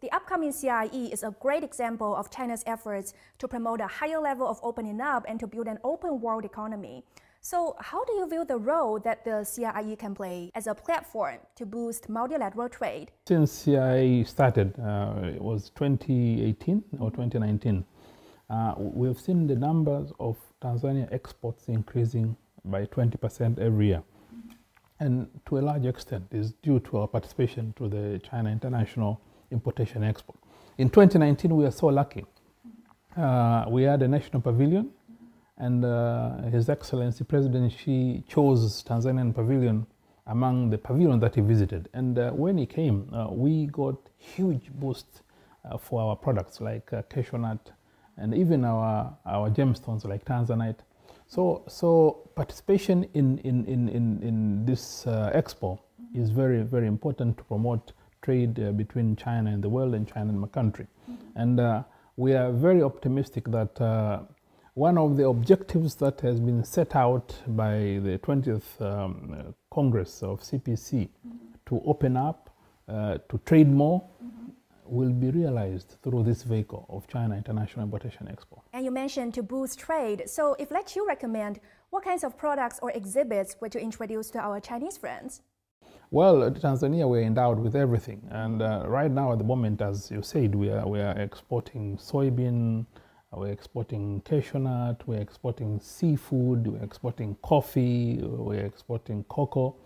The upcoming CIIE is a great example of China's efforts to promote a higher level of opening up and to build an open world economy. So how do you view the role that the CIIE can play as a platform to boost multilateral trade? Since CIIE started, it was 2018 or 2019, we have seen the numbers of Tanzania exports increasing by 20% every year. And to a large extent is due to our participation to the China International Importation Expo. In 2019, we are so lucky. We had a national pavilion, and His Excellency President Xi chose Tanzanian pavilion among the pavilions that he visited. And when he came, we got huge boost for our products like cashew nut, and even our gemstones like Tanzanite. So participation in this expo is very, very important to promote trade between China and the world and China and my country. And we are very optimistic that one of the objectives that has been set out by the 20th Congress of CPC to open up, to trade more, will be realized through this vehicle of China International Importation Expo. And you mentioned to boost trade. So if let you recommend, what kinds of products or exhibits would you introduce to our Chinese friends? Well, in Tanzania, we're endowed with everything. And right now, at the moment, as you said, we are exporting soybean, we're exporting cashew nut, we're exporting seafood, we're exporting coffee, we're exporting cocoa.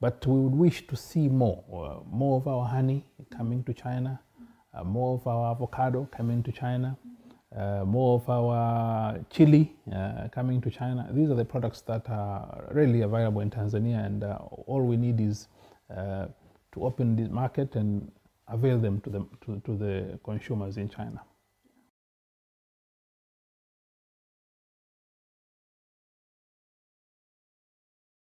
But we would wish to see more of our honey coming to China, more of our avocado coming to China, more of our chili coming to China. These are the products that are really available in Tanzania, and all we need is to open this market and avail them to the consumers in China.